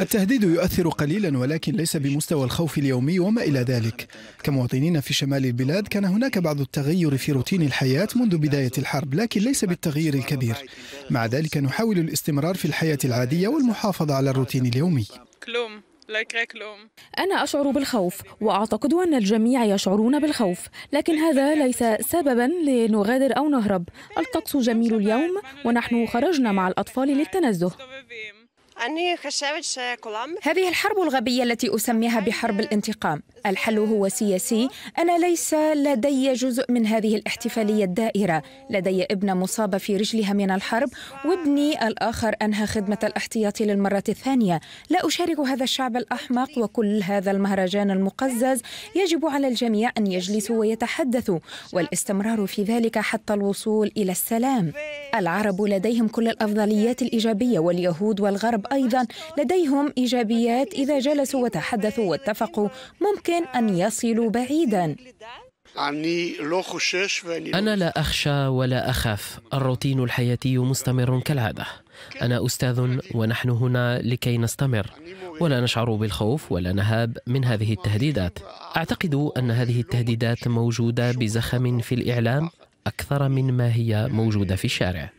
التهديد يؤثر قليلا ولكن ليس بمستوى الخوف اليومي وما إلى ذلك. كمواطنين في شمال البلاد كان هناك بعض التغير في روتين الحياة منذ بداية الحرب، لكن ليس بالتغيير الكبير. مع ذلك نحاول الاستمرار في الحياة العادية والمحافظة على الروتين اليومي. أنا أشعر بالخوف وأعتقد أن الجميع يشعرون بالخوف، لكن هذا ليس سببا لنغادر أو نهرب. الطقس جميل اليوم ونحن خرجنا مع الأطفال للتنزه. هذه الحرب الغبية التي أسميها بحرب الانتقام، الحل هو سياسي. أنا ليس لدي جزء من هذه الاحتفالية الدائرة. لدي ابنة مصابة في رجلها من الحرب، وابني الآخر أنهى خدمة الاحتياطي للمرة الثانية. لا أشارك هذا الشعب الأحمق وكل هذا المهرجان المقزز. يجب على الجميع أن يجلسوا ويتحدثوا، والاستمرار في ذلك حتى الوصول إلى السلام. العرب لديهم كل الأفضليات الإيجابية، واليهود والغرب أيضا لديهم إيجابيات إذا جلسوا وتحدثوا واتفقوا، ممكن أن يصلوا بعيدا. أنا لا أخشى ولا أخاف، الروتين الحياتي مستمر كالعادة. أنا أستاذ ونحن هنا لكي نستمر، ولا نشعر بالخوف ولا نهاب من هذه التهديدات. أعتقد أن هذه التهديدات موجودة بزخم في الإعلام أكثر من ما هي موجودة في الشارع.